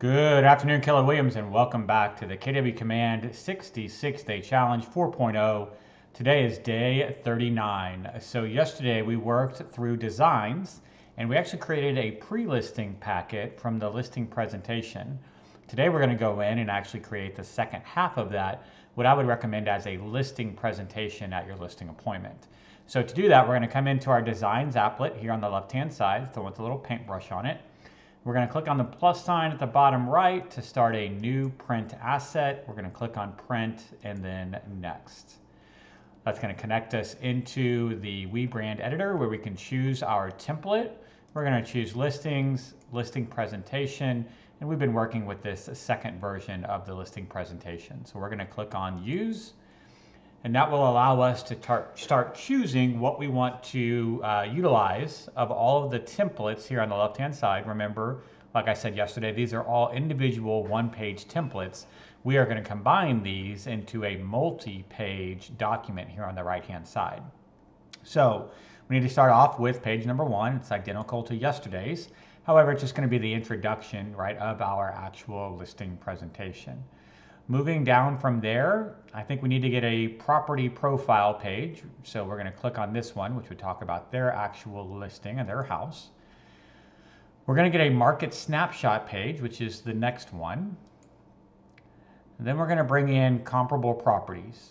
Good afternoon, Keller Williams, and welcome back to the KW Command 66 Day Challenge 4.0. Today is day 39. So yesterday we worked through designs, and we actually created a pre-listing packet from the listing presentation. Today we're going to go in and actually create the second half of that, what I would recommend as a listing presentation at your listing appointment. So to do that, we're going to come into our designs applet here on the left-hand side, the one with the little paintbrush on it. We're going to click on the plus sign at the bottom right to start a new print asset. We're going to click on print and then next. That's going to connect us into the WeBrand editor where we can choose our template. We're going to choose listings, listing presentation, and we've been working with this second version of the listing presentation. So we're going to click on use, and that will allow us to start choosing what we want to utilize of all of the templates here on the left-hand side. Remember, like I said yesterday, these are all individual one-page templates. We are going to combine these into a multi-page document here on the right-hand side. So we need to start off with page number 1. It's identical to yesterday's. However, it's just going to be the introduction, right, of our actual listing presentation. Moving down from there, I think we need to get a property profile page. So we're going to click on this one, which would talk about their actual listing and their house. We're going to get a market snapshot page, which is the next one. And then we're going to bring in comparable properties.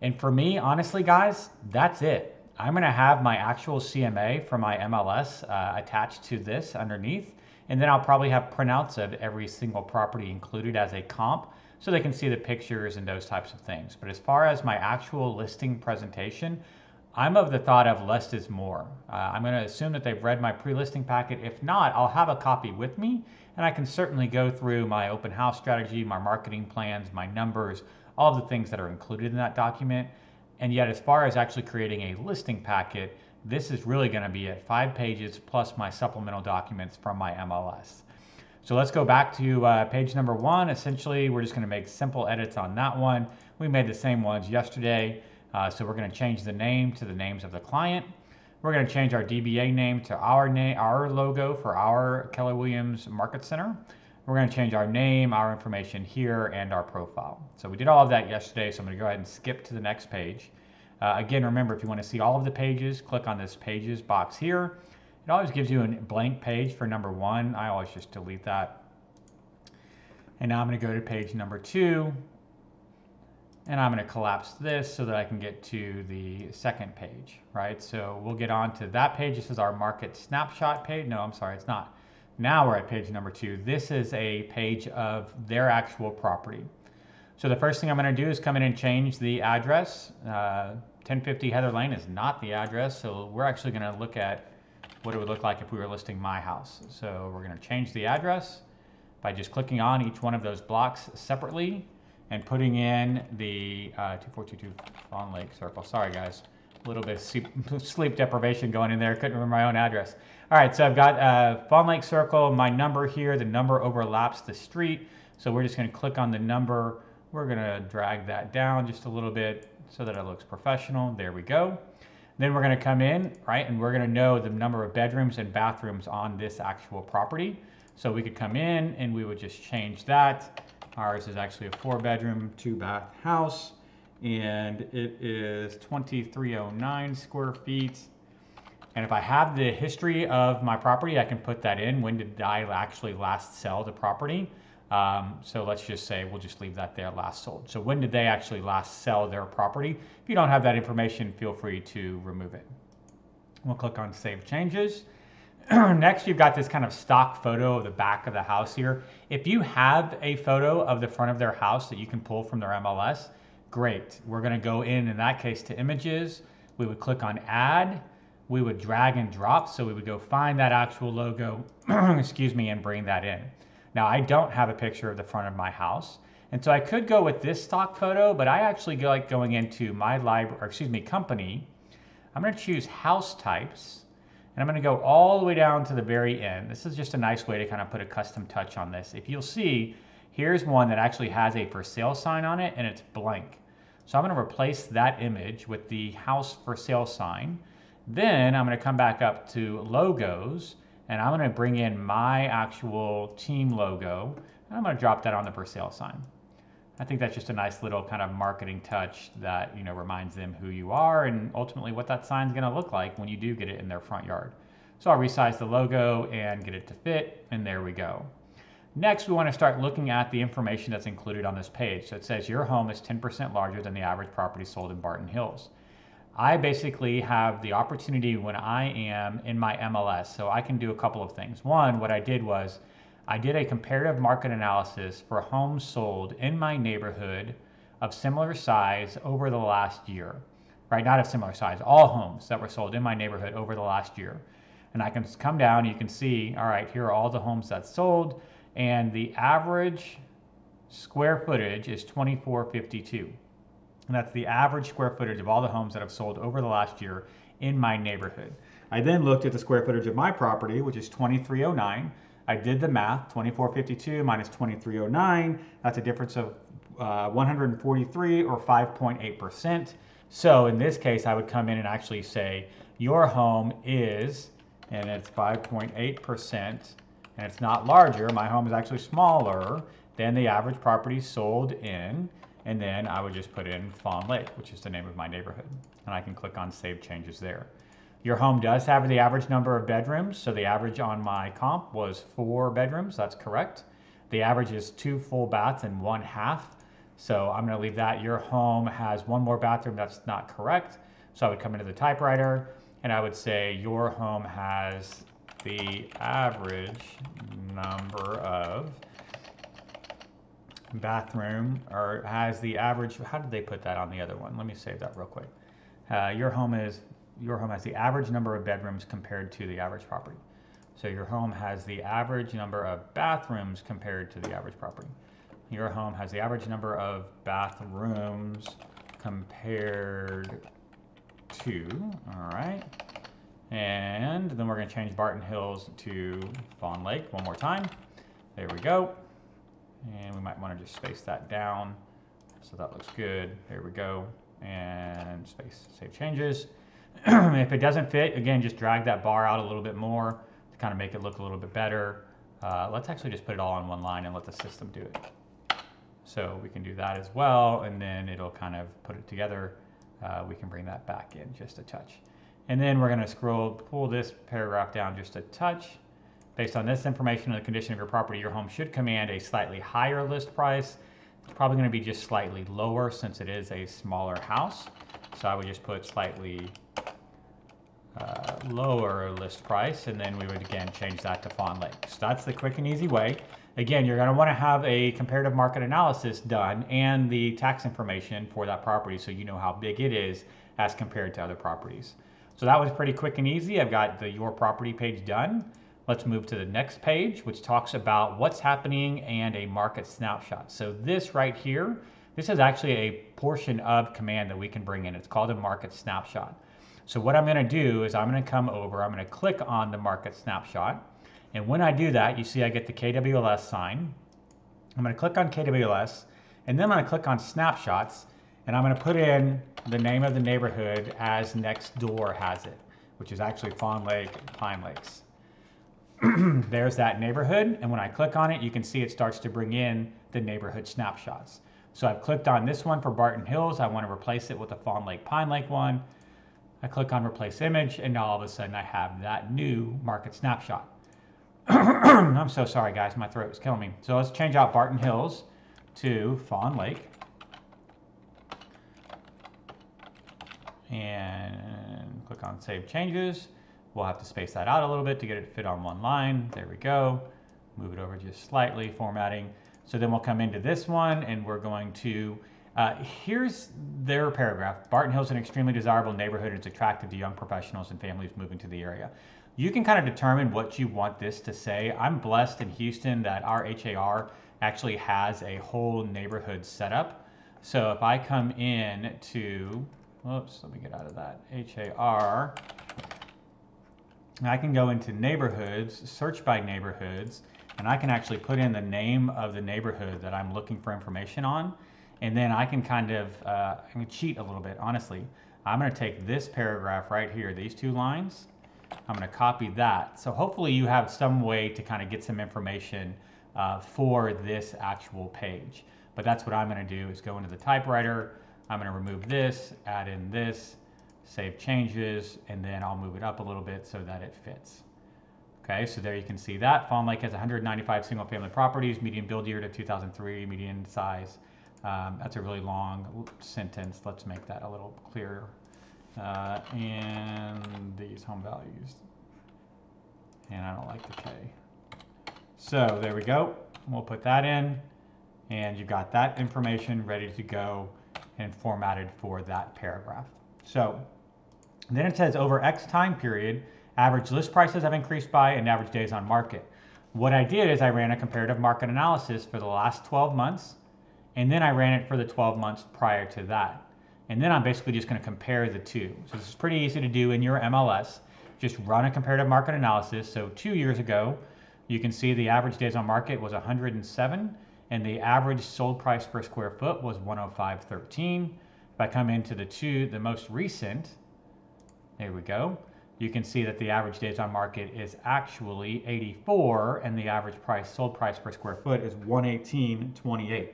And for me, honestly, guys, that's it. I'm going to have my actual CMA for my MLS attached to this underneath. And then I'll probably have printouts of every single property included as a comp so they can see the pictures and those types of things. But as far as my actual listing presentation, I'm of the thought of less is more. I'm going to assume that they've read my pre-listing packet. If not, I'll have a copy with me, and I can certainly go through my open house strategy, my marketing plans, my numbers, all of the things that are included in that document. And yet, as far as actually creating a listing packet, this is really going to be at 5 pages plus my supplemental documents from my MLS. So let's go back to page number 1. Essentially, we're just going to make simple edits on that one. We made the same ones yesterday, so we're going to change the name to the names of the client. We're going to change our DBA name to our logo for our Keller Williams Market Center. We're going to change our name, our information here, and our profile. So we did all of that yesterday, so I'm going to go ahead and skip to the next page. Again, remember, if you want to see all of the pages, click on this pages box here. It always gives you a blank page for number 1. I always just delete that. And now I'm going to go to page number 2. And I'm going to collapse this so that I can get to the second page, right? So we'll get on to that page. This is our market snapshot page. No, I'm sorry, it's not. Now we're at page number 2. This is a page of their actual property. So the first thing I'm going to do is come in and change the address. 1050 Heather Lane is not the address, so we're actually going to look at what it would look like if we were listing my house. So we're going to change the address by just clicking on each one of those blocks separately and putting in the 2422 Fawn Lake Circle. Sorry, guys. A little bit of sleep deprivation going in there. Couldn't remember my own address. All right, so I've got Fawn Lake Circle, my number here. The number overlaps the street, so we're just going to click on the number. We're going to drag that down just a little bit so that it looks professional. There we go. Then we're going to come in, right, and we're going to know the number of bedrooms and bathrooms on this actual property. So we could come in and we would just change that. Ours is actually a 4-bedroom, 2-bath house, and it is 2309 square feet. And if I have the history of my property, I can put that in. When did I actually last sell the property? So let's just say we'll just leave that there, last sold. So when did they actually last sell their property? If you don't have that information, feel free to remove it. We'll click on Save Changes. Next, you've got this kind of stock photo of the back of the house here. If you have a photo of the front of their house that you can pull from their MLS, great. We're going to go in that case, to Images. We would click on Add. We would drag and drop. So we would go find that actual logo, excuse me, and bring that in. Now, I don't have a picture of the front of my house, and so I could go with this stock photo, but I actually like going into my library, or excuse me, company. I'm going to choose house types, and I'm going to go all the way down to the very end. This is just a nice way to kind of put a custom touch on this. If you'll see, here's one that actually has a for sale sign on it, and it's blank. So I'm going to replace that image with the house for sale sign. Then I'm going to come back up to logos, and I'm gonna bring in my actual team logo, and I'm gonna drop that on the for sale sign. I think that's just a nice little kind of marketing touch that, you know, reminds them who you are and ultimately what that sign's gonna look like when you do get it in their front yard. So I'll resize the logo and get it to fit, and there we go. Next, we want to start looking at the information that's included on this page. So it says your home is 10% larger than the average property sold in Barton Hills. I basically have the opportunity when I am in my MLS, so I can do a couple of things. One, what I did was I did a comparative market analysis for homes sold in my neighborhood of similar size over the last year, right? Not of similar size, all homes that were sold in my neighborhood over the last year. And I can come down, you can see, all right, here are all the homes that sold, and the average square footage is 2452. And that's the average square footage of all the homes that have sold over the last year in my neighborhood. I then looked at the square footage of my property, which is 2309. I did the math, 2452 minus 2309. That's a difference of 143 or 5.8%. So in this case, I would come in and actually say, your home is, and it's 5.8%, and it's not larger. My home is actually smaller than the average property sold in. And then I would just put in Fawn Lake, which is the name of my neighborhood. And I can click on Save Changes there. Your home does have the average number of bedrooms. So the average on my comp was 4 bedrooms. That's correct. The average is 2 full baths and 1/2. So I'm going to leave that. Your home has 1 more bathroom. That's not correct. So I would come into the typewriter and I would say your home has the average number of bathroom, or has the average, how did they put that on the other one? Let me save that real quick. Your home has the average number of bedrooms compared to the average property. So your home has the average number of bathrooms compared to the average property. Your home has the average number of bathrooms compared to, all right. And then we're going to change Barton Hills to Fawn Lake one more time. There we go. And we might want to just space that down. So that looks good. There we go. And space, save changes. If it doesn't fit, again, just drag that bar out a little bit more to kind of make it look a little bit better. Let's actually just put it all on one line and let the system do it. So we can do that as well. And then it'll kind of put it together. We can bring that back in just a touch. And then we're going to scroll, pull this paragraph down just a touch. Based on this information on the condition of your property, your home should command a slightly higher list price. It's probably going to be just slightly lower since it is a smaller house. So I would just put slightly lower list price, and then we would again change that to Fawn Lake. So that's the quick and easy way. Again, you're going to want to have a comparative market analysis done and the tax information for that property so you know how big it is as compared to other properties. So that was pretty quick and easy. I've got the Your Property page done. Let's move to the next page, which talks about what's happening and a market snapshot. So this right here, this is actually a portion of command that we can bring in. It's called a market snapshot. So what I'm going to do is I'm going to come over, I'm going to click on the market snapshot. And when I do that, you see I get the KWLS sign. I'm going to click on KWLS, and then I'm going to click on snapshots, and I'm going to put in the name of the neighborhood as Next Door has it, which is actually Fawn Lake Pine Lakes. There's that neighborhood, and when I click on it, you can see it starts to bring in the neighborhood snapshots. So I've clicked on this one for Barton Hills. I want to replace it with the Fawn Lake Pine Lake one. I click on replace image, and now all of a sudden I have that new market snapshot. I'm so sorry, guys. My throat was killing me. So let's change out Barton Hills to Fawn Lake. And click on Save Changes. We'll have to space that out a little bit to get it to fit on one line. There we go. Move it over just slightly, formatting. So then we'll come into this one, and we're going to, here's their paragraph. Barton Hills is an extremely desirable neighborhood, and it's attractive to young professionals and families moving to the area. You can kind of determine what you want this to say. I'm blessed in Houston that our HAR actually has a whole neighborhood setup. So if I come in to, oops, let me get out of that, HAR. And I can go into neighborhoods, search by neighborhoods, and I can actually put in the name of the neighborhood that I'm looking for information on. And then I can kind of I can cheat a little bit, honestly. I'm going to take this paragraph right here, these two lines, I'm going to copy that. So hopefully you have some way to kind of get some information for this actual page. But that's what I'm going to do, is go into the typewriter. I'm going to remove this, add in this, save changes, and then I'll move it up a little bit so that it fits. Okay, so there you can see that. Fawn Lake has 195 single-family properties, median build year to 2003, median size. That's a really long sentence. Let's make that a little clearer. And these home values. And I don't like the K. So there we go. We'll put that in. And you got that information ready to go and formatted for that paragraph. So then it says over X time period, average list prices have increased by and average days on market. What I did is I ran a comparative market analysis for the last 12 months, and then I ran it for the 12 months prior to that. And then I'm basically just going to compare the two. So this is pretty easy to do in your MLS. Just run a comparative market analysis. So 2 years ago, you can see the average days on market was 107, and the average sold price per square foot was 105.13. If I come into the most recent, there we go. You can see that the average days on market is actually 84, and the average price sold price per square foot is 118.28.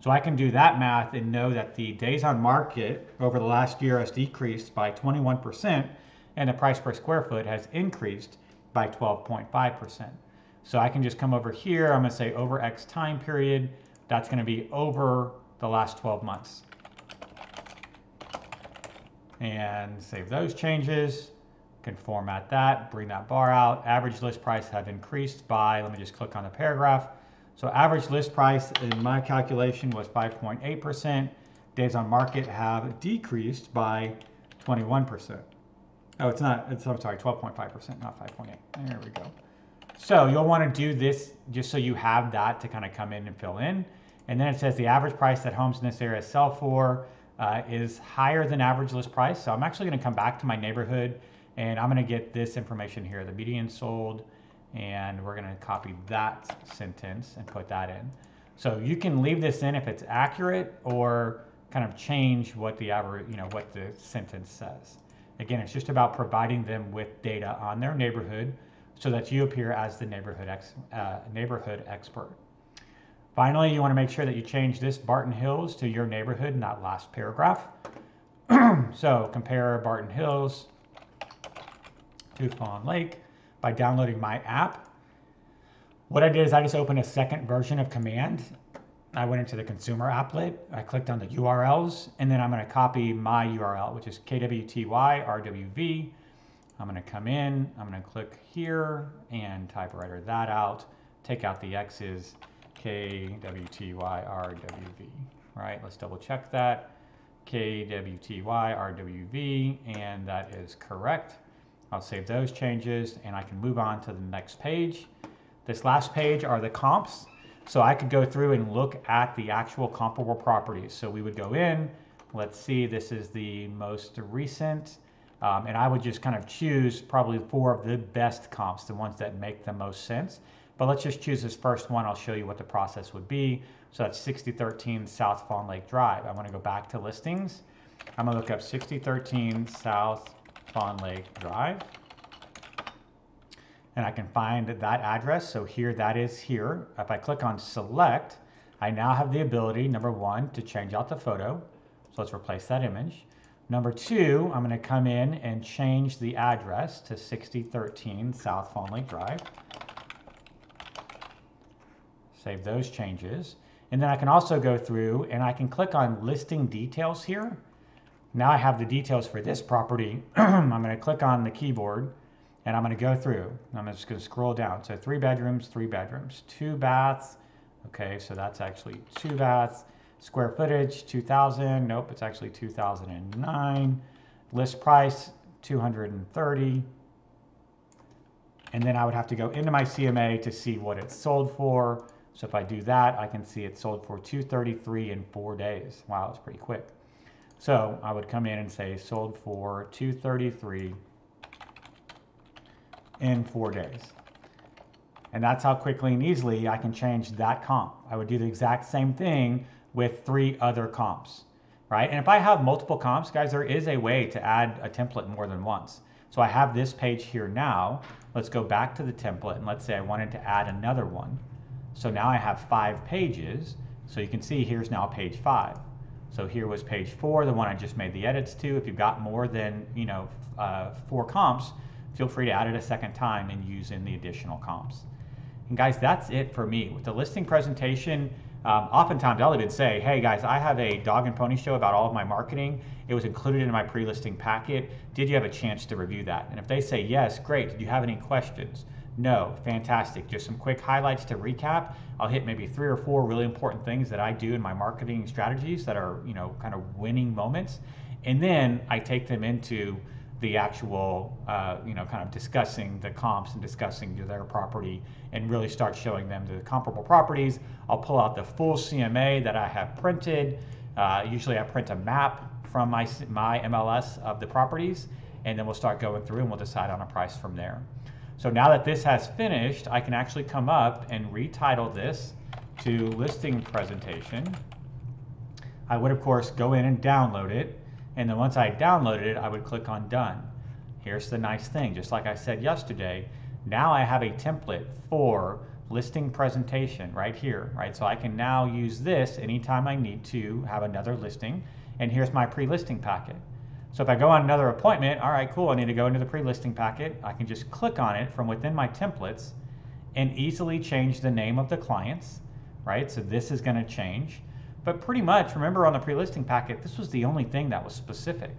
So I can do that math and know that the days on market over the last year has decreased by 21%, and the price per square foot has increased by 12.5%. So I can just come over here. I'm going to say over X time period. That's going to be over the last 12 months. And save those changes. Can format that, bring that bar out. Average list price have increased by, let me just click on the paragraph. So average list price in my calculation was 5.8%. Days on market have decreased by 21%. Oh, it's not, I'm sorry, 12.5%, not 5.8. There we go. So you'll want to do this just so you have that to kind of come in and fill in. And then it says the average price that homes in this area sell for is higher than average list price. So I'm actually going to come back to my neighborhood, and I'm going to get this information here, the median sold, and we're going to copy that sentence and put that in. So you can leave this in if it's accurate, or kind of change what the average, you know, what the sentence says. Again, it's just about providing them with data on their neighborhood so that you appear as the neighborhood expert. Finally, you want to make sure that you change this Barton Hills to your neighborhood in that last paragraph. So compare Barton Hills to Fawn Lake by downloading my app. What I did is I just opened a second version of Command. I went into the consumer applet, I clicked on the URLs, and then I'm going to copy my URL, which is KWTYRWV. I'm going to come in, I'm going to click here and typewriter that out, take out the X's, KWTYRWV. Right, let's double check that. KWTYRWV, and that is correct. I'll save those changes, and I can move on to the next page. This last page are the comps. So I could go through and look at the actual comparable properties. So we would go in, let's see, this is the most recent, and I would just kind of choose probably four of the best comps, the ones that make the most sense. But let's just choose this first one. I'll show you what the process would be. So that's 6013 South Fawn Lake Drive. I want to go back to listings. I'm going to look up 6013 South Fawn Lake Drive, and I can find that address. So here, that is here. If I click on select, I now have the ability, number one, to change out the photo. So let's replace that image. Number two, I'm going to come in and change the address to 6013 South Fawn Lake Drive. Save those changes. And then I can also go through and I can click on listing details here. Now I have the details for this property. I'm going to click on the keyboard, and I'm going to go through. I'm just going to scroll down. So 3 bedrooms, 2 baths. Okay, so that's actually 2 baths. Square footage, 2,000. Nope, it's actually 2,009. List price, 230. And then I would have to go into my CMA to see what it's sold for. So if I do that, I can see it sold for 233 in 4 days. Wow, that's pretty quick. So I would come in and say sold for 233 in 4 days. And that's how quickly and easily I can change that comp. I would do the exact same thing with 3 other comps, right? And if I have multiple comps, guys, there is a way to add a template more than once. So I have this page here now. Let's go back to the template and let's say I wanted to add another one. So now I have 5 pages. So you can see here's now page 5. So here was page 4, the one I just made the edits to. If you've got more than 4 comps, feel free to add it a second time and use in the additional comps. And guys, that's it for me with the listing presentation. Oftentimes I'll even say, hey guys, I have a dog and pony show about all of my marketing. It was included in my pre-listing packet. Did you have a chance to review that? And if they say yes, great. Did you have any questions? No, fantastic. Just some quick highlights to recap. I'll hit maybe 3 or 4 really important things that I do in my marketing strategies that are, you know, kind of winning moments. And then I take them into the actual, kind of discussing the comps and discussing their property and really start showing them the comparable properties. I'll pull out the full CMA that I have printed. Usually I print a map from my MLS of the properties, and then we'll start going through and we'll decide on a price from there. So now that this has finished, I can actually come up and retitle this to listing presentation. I would, of course, go in and download it. And then once I downloaded it, I would click on done. Here's the nice thing, just like I said yesterday, now I have a template for listing presentation right here, right? So I can now use this anytime I need to have another listing. And here's my pre-listing packet. So if I go on another appointment, all right, cool, I need to go into the pre-listing packet. I can just click on it from within my templates and easily change the name of the clients, right? So this is gonna change. But pretty much, remember on the pre-listing packet, this was the only thing that was specific.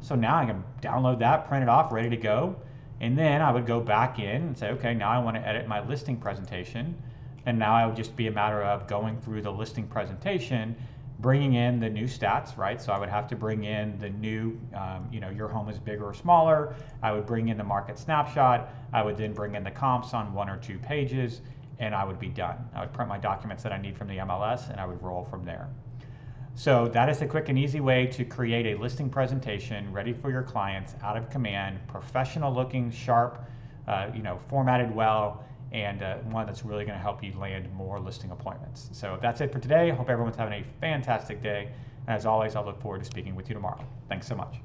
So now I can download that, print it off, ready to go. And then I would go back in and say, okay, now I want to edit my listing presentation. And now it would just be a matter of going through the listing presentation, bringing in the new stats, right? So I would have to bring in the new, your home is bigger or smaller. I would bring in the market snapshot. I would then bring in the comps on 1 or 2 pages, and I would be done. I would print my documents that I need from the MLS and I would roll from there. So that is a quick and easy way to create a listing presentation ready for your clients, out of command, professional looking, sharp, formatted well, and one that's really gonna help you land more listing appointments. So that's it for today. Hope everyone's having a fantastic day. And as always, I'll look forward to speaking with you tomorrow. Thanks so much.